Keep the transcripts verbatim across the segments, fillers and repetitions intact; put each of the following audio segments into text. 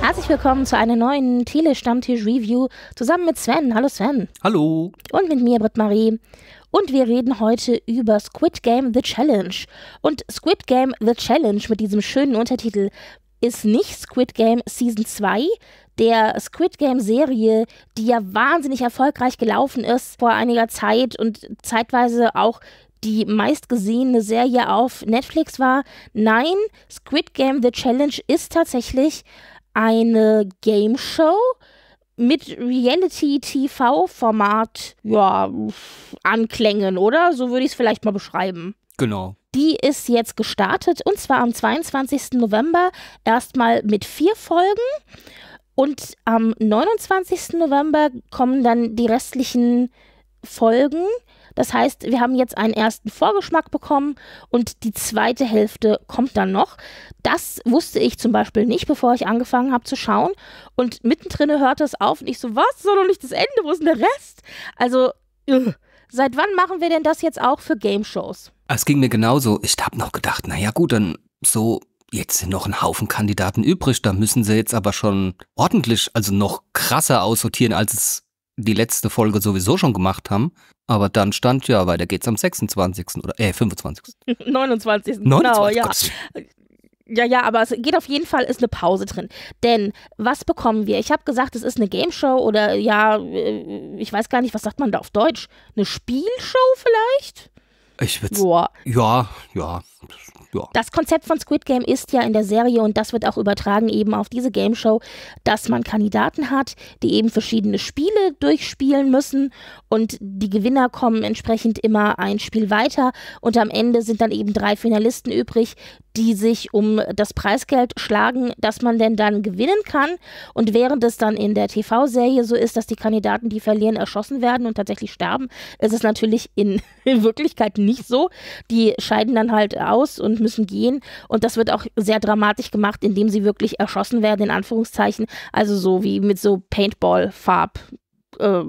Herzlich willkommen zu einer neuen Tele-Stammtisch-Review zusammen mit Sven. Hallo Sven. Hallo. Und mit mir, Britt-Marie. Und wir reden heute über Squid Game The Challenge. Und Squid Game The Challenge mit diesem schönen Untertitel ist nicht Squid Game Season zwei, der Squid Game Serie, die ja wahnsinnig erfolgreich gelaufen ist vor einiger Zeit und zeitweise auch die meistgesehene Serie auf Netflix war. Nein, Squid Game The Challenge ist tatsächlich eine Game Show mit Reality-T V-Format, ja, Anklängen, oder? So würde ich es vielleicht mal beschreiben. Genau. Die ist jetzt gestartet und zwar am zweiundzwanzigsten November erstmal mit vier Folgen und am neunundzwanzigsten November kommen dann die restlichen Folgen. Das heißt, wir haben jetzt einen ersten Vorgeschmack bekommen und die zweite Hälfte kommt dann noch. Das wusste ich zum Beispiel nicht, bevor ich angefangen habe zu schauen. Und mittendrin hörte es auf und ich so, was? Soll doch nicht das Ende? Wo ist denn der Rest? Also, ugh. Seit wann machen wir denn das jetzt auch für Game-Shows? Es ging mir genauso. Ich habe noch gedacht, naja gut, dann so, jetzt sind noch ein Haufen Kandidaten übrig. Da müssen sie jetzt aber schon ordentlich, also noch krasser aussortieren, als es die letzte Folge sowieso schon gemacht haben. Aber dann stand ja, weiter geht's am sechsundzwanzigsten oder äh, fünfundzwanzigsten neunundzwanzigsten Genau, ja. Ja, ja, aber es geht auf jeden Fall, ist eine Pause drin. Denn was bekommen wir? Ich habe gesagt, es ist eine Gameshow oder ja, ich weiß gar nicht, was sagt man da auf Deutsch? Eine Spielshow vielleicht? Ich würde ja. ja, ja, ja. Das Konzept von Squid Game ist ja in der Serie und das wird auch übertragen eben auf diese Gameshow, dass man Kandidaten hat, die eben verschiedene Spiele durchspielen müssen und die Gewinner kommen entsprechend immer ein Spiel weiter und am Ende sind dann eben drei Finalisten übrig, die sich um das Preisgeld schlagen, das man denn dann gewinnen kann. Und während es dann in der T V-Serie so ist, dass die Kandidaten, die verlieren, erschossen werden und tatsächlich sterben, ist es natürlich in, in Wirklichkeit nicht so. Die scheiden dann halt aus und müssen gehen. Und das wird auch sehr dramatisch gemacht, indem sie wirklich erschossen werden, in Anführungszeichen. Also so wie mit so Paintball-Farb. Äh,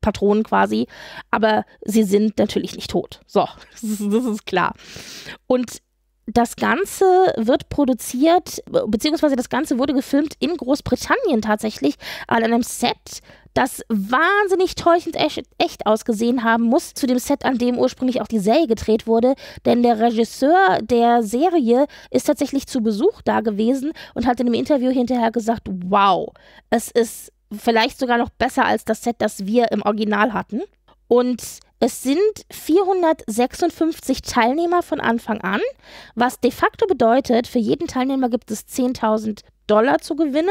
Patronen quasi, aber sie sind natürlich nicht tot. So, das ist, das ist klar. Und das Ganze wird produziert, beziehungsweise das Ganze wurde gefilmt in Großbritannien tatsächlich an einem Set, das wahnsinnig täuschend echt ausgesehen haben muss, zu dem Set, an dem ursprünglich auch die Serie gedreht wurde, denn der Regisseur der Serie ist tatsächlich zu Besuch da gewesen und hat in einem Interview hinterher gesagt, wow, es ist vielleicht sogar noch besser als das Set, das wir im Original hatten. Und es sind vierhundertsechsundfünfzig Teilnehmer von Anfang an, was de facto bedeutet, für jeden Teilnehmer gibt es zehntausend Dollar zu gewinnen,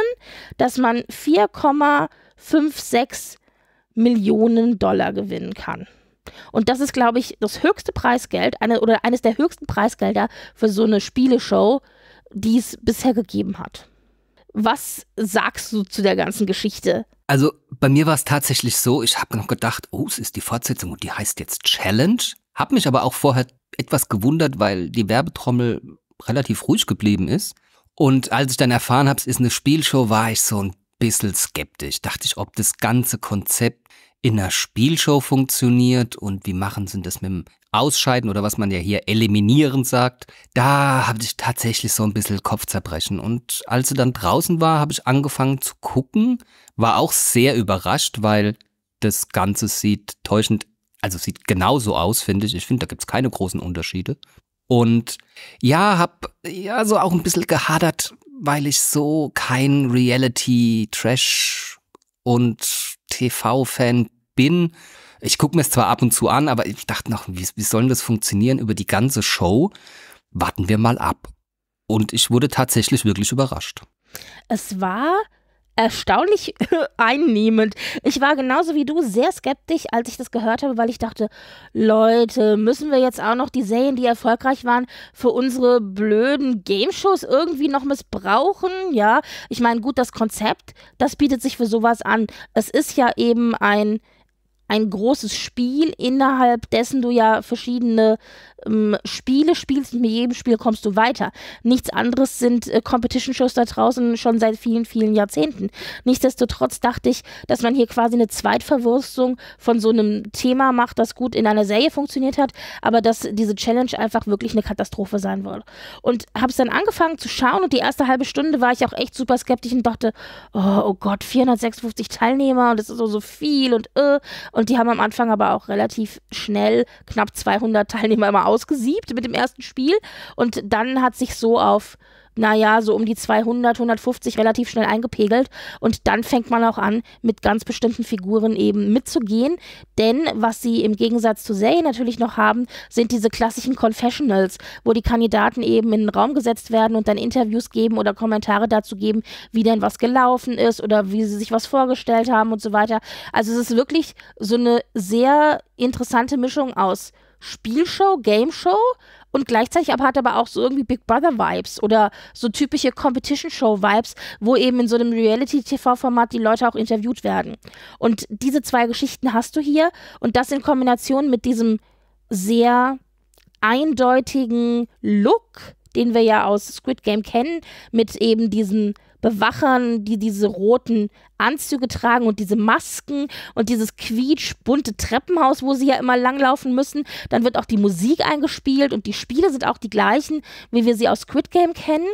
dass man vier Komma sechsundfünfzig Millionen Dollar gewinnen kann. Und das ist, glaube ich, das höchste Preisgeld, eine, oder eines der höchsten Preisgelder für so eine Spieleshow, die es bisher gegeben hat. Was sagst du zu der ganzen Geschichte? Also bei mir war es tatsächlich so, ich habe noch gedacht, oh, es ist die Fortsetzung und die heißt jetzt Challenge. Habe mich aber auch vorher etwas gewundert, weil die Werbetrommel relativ ruhig geblieben ist. Und als ich dann erfahren habe, es ist eine Spielshow, war ich so ein bisschen skeptisch. Dachte ich, ob das ganze Konzept in einer Spielshow funktioniert und wie machen sie das mit dem Ausscheiden oder was man ja hier eliminieren sagt. Da habe ich tatsächlich so ein bisschen Kopfzerbrechen. Und als sie dann draußen war, habe ich angefangen zu gucken, war auch sehr überrascht, weil das Ganze sieht täuschend, also sieht genauso aus, finde ich. Ich finde, da gibt es keine großen Unterschiede. Und ja, habe ja so auch ein bisschen gehadert, weil ich so kein Reality-Trash und T V-Fan bin. Ich gucke mir es zwar ab und zu an, aber ich dachte noch, wie, wie soll das funktionieren über die ganze Show? Warten wir mal ab. Und ich wurde tatsächlich wirklich überrascht. Es war erstaunlich einnehmend. Ich war genauso wie du sehr skeptisch, als ich das gehört habe, weil ich dachte, Leute, müssen wir jetzt auch noch die Serien, die erfolgreich waren, für unsere blöden Game-Shows irgendwie noch missbrauchen? Ja, ich meine, gut, das Konzept, das bietet sich für sowas an. Es ist ja eben ein ein großes Spiel, innerhalb dessen du ja verschiedene ähm, Spiele spielst und mit jedem Spiel kommst du weiter. Nichts anderes sind äh, Competition-Shows da draußen schon seit vielen, vielen Jahrzehnten. Nichtsdestotrotz dachte ich, dass man hier quasi eine Zweitverwurstung von so einem Thema macht, das gut in einer Serie funktioniert hat, aber dass diese Challenge einfach wirklich eine Katastrophe sein würde. Und habe es dann angefangen zu schauen und die erste halbe Stunde war ich auch echt super skeptisch und dachte, oh, oh Gott, vierhundertsechsundfünfzig Teilnehmer und das ist so, so viel und äh, und die haben am Anfang aber auch relativ schnell knapp zweihundert Teilnehmer immer ausgesiebt mit dem ersten Spiel. Und dann hat sich so auf, naja, so um die zweihundert, hundertfünfzig relativ schnell eingepegelt. Und dann fängt man auch an, mit ganz bestimmten Figuren eben mitzugehen. Denn was sie im Gegensatz zu Serien natürlich noch haben, sind diese klassischen Confessionals, wo die Kandidaten eben in den Raum gesetzt werden und dann Interviews geben oder Kommentare dazu geben, wie denn was gelaufen ist oder wie sie sich was vorgestellt haben und so weiter. Also es ist wirklich so eine sehr interessante Mischung aus Spielshow, Gameshow und gleichzeitig aber hat aber auch so irgendwie Big Brother-Vibes oder so typische Competition-Show-Vibes, wo eben in so einem Reality-T V-Format die Leute auch interviewt werden. Und diese zwei Geschichten hast du hier und das in Kombination mit diesem sehr eindeutigen Look, den wir ja aus Squid Game kennen, mit eben diesen Bewachern, die diese roten Anzüge tragen und diese Masken und dieses quietschbunte Treppenhaus, wo sie ja immer langlaufen müssen. Dann wird auch die Musik eingespielt und die Spiele sind auch die gleichen, wie wir sie aus Squid Game kennen.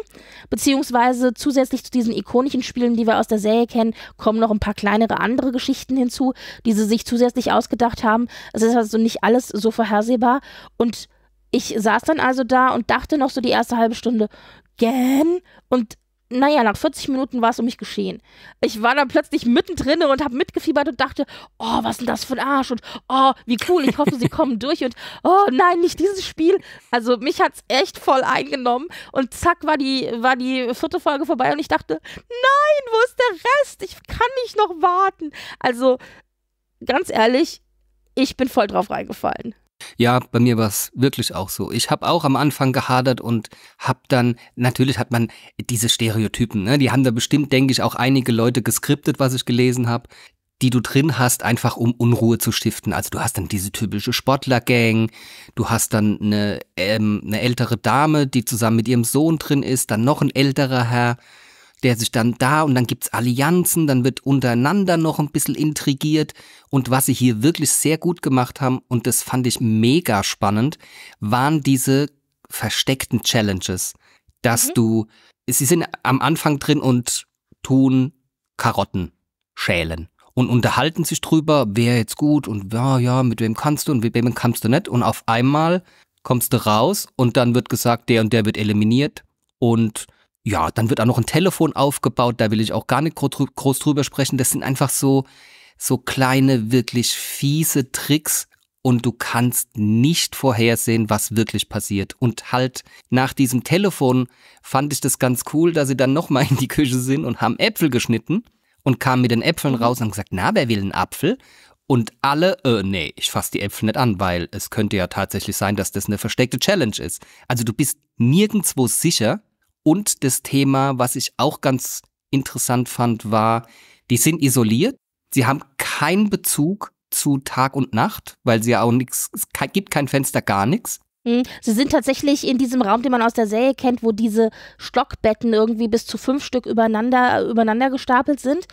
Beziehungsweise zusätzlich zu diesen ikonischen Spielen, die wir aus der Serie kennen, kommen noch ein paar kleinere andere Geschichten hinzu, die sie sich zusätzlich ausgedacht haben. Es ist also nicht alles so vorhersehbar. Und ich saß dann also da und dachte noch so die erste halbe Stunde, gähn und naja, nach vierzig Minuten war es um mich geschehen. Ich war dann plötzlich mittendrin und habe mitgefiebert und dachte, oh, was ist denn das für ein Arsch? Und oh, wie cool, ich hoffe, sie kommen durch. Und oh nein, nicht dieses Spiel. Also mich hat es echt voll eingenommen. Und zack, war die, war die vierte Folge vorbei und ich dachte, nein, wo ist der Rest? Ich kann nicht noch warten. Also ganz ehrlich, ich bin voll drauf reingefallen. Ja, bei mir war es wirklich auch so. Ich habe auch am Anfang gehadert und habe dann, natürlich hat man diese Stereotypen, ne? Die haben da bestimmt, denke ich, auch einige Leute geskriptet, was ich gelesen habe, die du drin hast, einfach um Unruhe zu stiften. Also du hast dann diese typische Sportler-Gang, du hast dann eine, ähm, eine ältere Dame, die zusammen mit ihrem Sohn drin ist, dann noch ein älterer Herr, der sich dann da und dann gibt es Allianzen, dann wird untereinander noch ein bisschen intrigiert und was sie hier wirklich sehr gut gemacht haben und das fand ich mega spannend, waren diese versteckten Challenges, dass mhm. du, sie sind am Anfang drin und tun Karotten schälen und unterhalten sich drüber, wer jetzt gut und ja, ja, mit wem kannst du und mit wem kannst du nicht und auf einmal kommst du raus und dann wird gesagt, der und der wird eliminiert und ja, dann wird auch noch ein Telefon aufgebaut, da will ich auch gar nicht groß drüber sprechen. Das sind einfach so, so kleine, wirklich fiese Tricks und du kannst nicht vorhersehen, was wirklich passiert. Und halt nach diesem Telefon fand ich das ganz cool, dass sie dann nochmal in die Küche sind und haben Äpfel geschnitten und kamen mit den Äpfeln raus und haben gesagt, na, wer will einen Apfel? Und alle, äh, nee, ich fasse die Äpfel nicht an, weil es könnte ja tatsächlich sein, dass das eine versteckte Challenge ist. Also du bist nirgendwo sicher. Und das Thema, was ich auch ganz interessant fand, war, die sind isoliert. Sie haben keinen Bezug zu Tag und Nacht, weil sie ja auch nichts, es gibt kein Fenster, gar nichts. Sie sind tatsächlich in diesem Raum, den man aus der Serie kennt, wo diese Stockbetten irgendwie bis zu fünf Stück übereinander, übereinander gestapelt sind.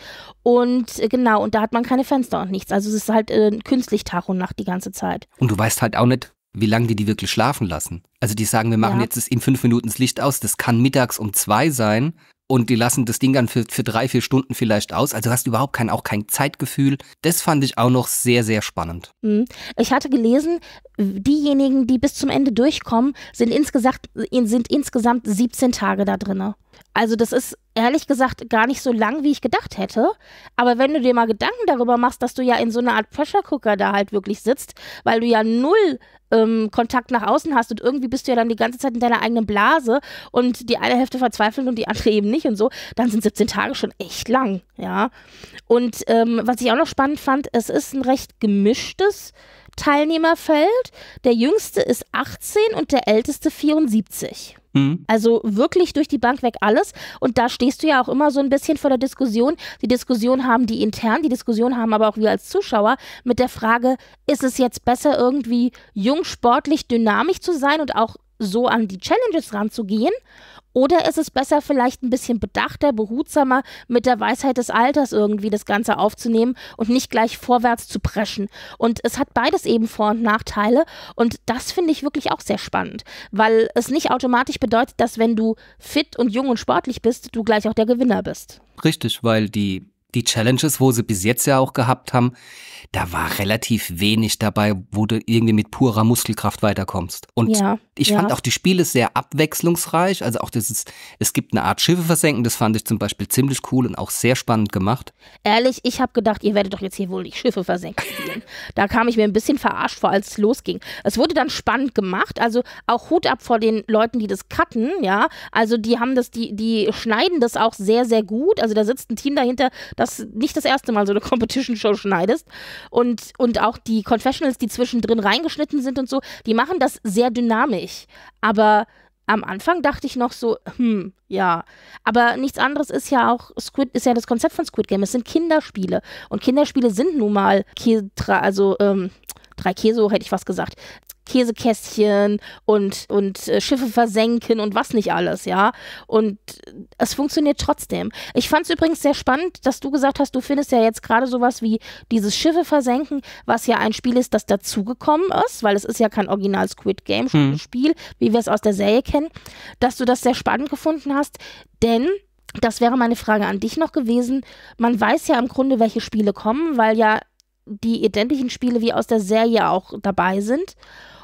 Und genau, und da hat man keine Fenster und nichts. Also es ist halt äh, künstlich Tag und Nacht die ganze Zeit. Und du weißt halt auch nicht, wie lange die die wirklich schlafen lassen. Also die sagen, wir machen ja. jetzt das in fünf Minuten das Licht aus, das kann mittags um zwei sein und die lassen das Ding dann für, für drei, vier Stunden vielleicht aus. Also du hast überhaupt kein, auch kein Zeitgefühl. Das fand ich auch noch sehr, sehr spannend. Ich hatte gelesen, diejenigen, die bis zum Ende durchkommen, sind insgesamt, sind insgesamt siebzehn Tage da drin. Also das ist ehrlich gesagt gar nicht so lang, wie ich gedacht hätte. Aber wenn du dir mal Gedanken darüber machst, dass du ja in so einer Art Pressure Cooker da halt wirklich sitzt, weil du ja null ähm, Kontakt nach außen hast und irgendwie bist du ja dann die ganze Zeit in deiner eigenen Blase und die eine Hälfte verzweifelt und die andere eben nicht und so, dann sind siebzehn Tage schon echt lang, ja. Und ähm, was ich auch noch spannend fand, es ist ein recht gemischtes Teilnehmerfeld. Der Jüngste ist achtzehn und der Älteste vierundsiebzig. Mhm. Also wirklich durch die Bank weg alles. Und da stehst du ja auch immer so ein bisschen vor der Diskussion. Die Diskussion haben die intern, die Diskussion haben aber auch wir als Zuschauer mit der Frage, ist es jetzt besser, irgendwie jung, sportlich, dynamisch zu sein und auch so an die Challenges ranzugehen? Oder ist es besser, vielleicht ein bisschen bedachter, behutsamer, mit der Weisheit des Alters irgendwie das Ganze aufzunehmen und nicht gleich vorwärts zu preschen? Und es hat beides eben Vor- und Nachteile. Und das finde ich wirklich auch sehr spannend, weil es nicht automatisch bedeutet, dass wenn du fit und jung und sportlich bist, du gleich auch der Gewinner bist. Richtig, weil die, die Challenges, wo sie bis jetzt ja auch gehabt haben, da war relativ wenig dabei, wo du irgendwie mit purer Muskelkraft weiterkommst. Und ja, ich ja. fand auch die Spiele sehr abwechslungsreich. Also auch dieses, es gibt eine Art Schiffe versenken, das fand ich zum Beispiel ziemlich cool und auch sehr spannend gemacht. Ehrlich, ich habe gedacht, ihr werdet doch jetzt hier wohl die Schiffe versenken spielen. Da kam ich mir ein bisschen verarscht vor, als es losging. Es wurde dann spannend gemacht, also auch Hut ab vor den Leuten, die das cutten, ja. Also die haben das, die, die schneiden das auch sehr, sehr gut. Also da sitzt ein Team dahinter, das nicht das erste Mal so eine Competition-Show schneidest. Und, und auch die Confessionals, die zwischendrin reingeschnitten sind und so, die machen das sehr dynamisch. Aber am Anfang dachte ich noch so, hm, ja. Aber nichts anderes ist ja auch, Squid ist ja das Konzept von Squid Game. Es sind Kinderspiele. Und Kinderspiele sind nun mal, also ähm, drei Käse, hätte ich fast gesagt, Käsekästchen und, und äh, Schiffe versenken und was nicht alles, ja. Und äh, es funktioniert trotzdem. Ich fand es übrigens sehr spannend, dass du gesagt hast, du findest ja jetzt gerade sowas wie dieses Schiffe versenken, was ja ein Spiel ist, das dazugekommen ist, weil es ist ja kein Original Squid Game Spiel, hm. wie wir es aus der Serie kennen, dass du das sehr spannend gefunden hast, denn das wäre meine Frage an dich noch gewesen, man weiß ja im Grunde, welche Spiele kommen, weil ja die identischen Spiele wie aus der Serie auch dabei sind.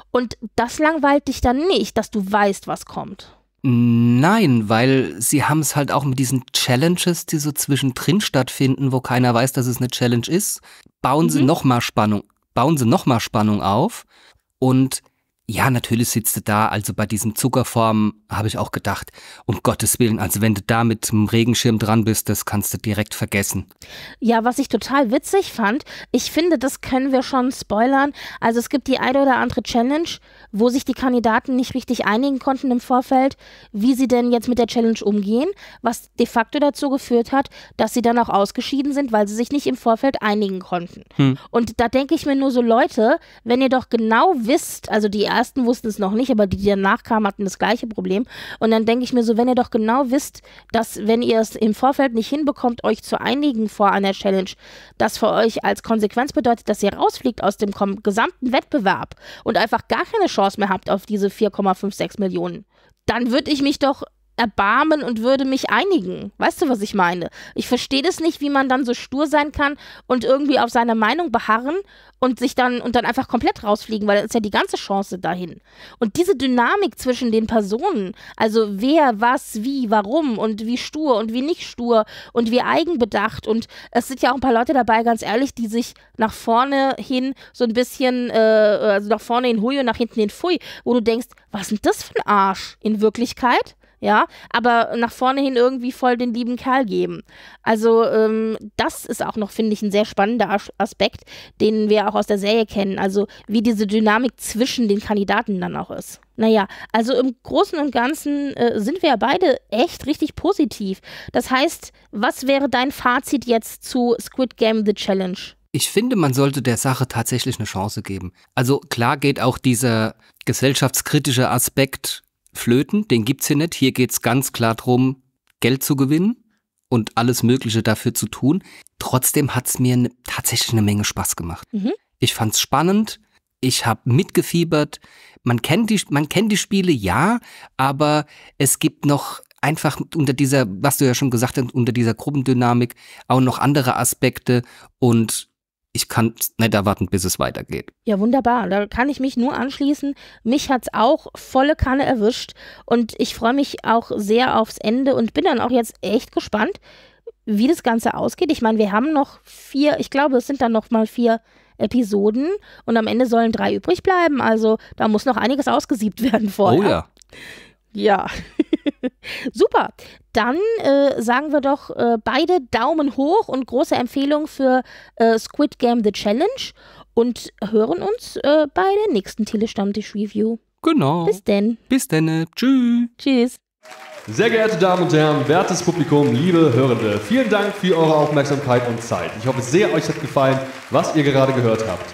Und das langweilt dich dann nicht, dass du weißt, was kommt. Nein, weil sie haben es halt auch mit diesen Challenges, die so zwischendrin stattfinden, wo keiner weiß, dass es eine Challenge ist, bauen mhm. sie nochmal Spannung, bauen sie nochmal Spannung auf. Und ja, natürlich sitzt du da, also bei diesen Zuckerformen habe ich auch gedacht, um Gottes Willen, also wenn du da mit dem Regenschirm dran bist, das kannst du direkt vergessen. Ja, was ich total witzig fand, ich finde, das können wir schon spoilern, also es gibt die eine oder andere Challenge, wo sich die Kandidaten nicht richtig einigen konnten im Vorfeld, wie sie denn jetzt mit der Challenge umgehen, was de facto dazu geführt hat, dass sie dann auch ausgeschieden sind, weil sie sich nicht im Vorfeld einigen konnten. Hm. Und da denke ich mir nur so, Leute, wenn ihr doch genau wisst, also die Die ersten wussten es noch nicht, aber die, die danach kamen, hatten das gleiche Problem. Und dann denke ich mir so, wenn ihr doch genau wisst, dass wenn ihr es im Vorfeld nicht hinbekommt, euch zu einigen vor einer Challenge, das für euch als Konsequenz bedeutet, dass ihr rausfliegt aus dem gesamten Wettbewerb und einfach gar keine Chance mehr habt auf diese vier Komma sechsundfünfzig Millionen, dann würde ich mich doch erbarmen und würde mich einigen. Weißt du, was ich meine? Ich verstehe das nicht, wie man dann so stur sein kann und irgendwie auf seiner Meinung beharren und sich dann und dann einfach komplett rausfliegen, weil das ist ja die ganze Chance dahin. Und diese Dynamik zwischen den Personen, also wer, was, wie, warum und wie stur und wie nicht stur und wie eigenbedacht, und es sind ja auch ein paar Leute dabei, ganz ehrlich, die sich nach vorne hin so ein bisschen, äh, also nach vorne hin hui und nach hinten hin fui, wo du denkst, was ist denn das für ein Arsch in Wirklichkeit? Ja, aber nach vorne hin irgendwie voll den lieben Kerl geben. Also ähm, das ist auch noch, finde ich, ein sehr spannender As- Aspekt, den wir auch aus der Serie kennen. Also wie diese Dynamik zwischen den Kandidaten dann auch ist. Naja, also im Großen und Ganzen äh, sind wir ja beide echt richtig positiv. Das heißt, was wäre dein Fazit jetzt zu Squid Game The Challenge? Ich finde, man sollte der Sache tatsächlich eine Chance geben. Also klar geht auch dieser gesellschaftskritische Aspekt flöten, den gibt's hier nicht. Hier geht's ganz klar darum, Geld zu gewinnen und alles Mögliche dafür zu tun. Trotzdem hat's mir ne, tatsächlich eine Menge Spaß gemacht. Mhm. Ich fand's spannend, ich habe mitgefiebert. Man kennt die, man kennt die Spiele, ja, aber es gibt noch einfach unter dieser, was du ja schon gesagt hast, unter dieser Gruppendynamik auch noch andere Aspekte, und ich kann nicht erwarten, bis es weitergeht. Ja, wunderbar. Da kann ich mich nur anschließen. Mich hat es auch volle Kanne erwischt. Und ich freue mich auch sehr aufs Ende und bin dann auch jetzt echt gespannt, wie das Ganze ausgeht. Ich meine, wir haben noch vier, ich glaube, es sind dann noch mal vier Episoden. Und am Ende sollen drei übrig bleiben. Also da muss noch einiges ausgesiebt werden vorher. Oh ja. Ja. Super, dann äh, sagen wir doch äh, beide Daumen hoch und große Empfehlung für äh, Squid Game The Challenge, und hören uns äh, bei der nächsten Tele-Stammtisch-Review. Genau. Bis denn. Bis denn. Tschüss. Tschüss. Sehr geehrte Damen und Herren, wertes Publikum, liebe Hörende, vielen Dank für eure Aufmerksamkeit und Zeit. Ich hoffe sehr, euch hat gefallen, was ihr gerade gehört habt.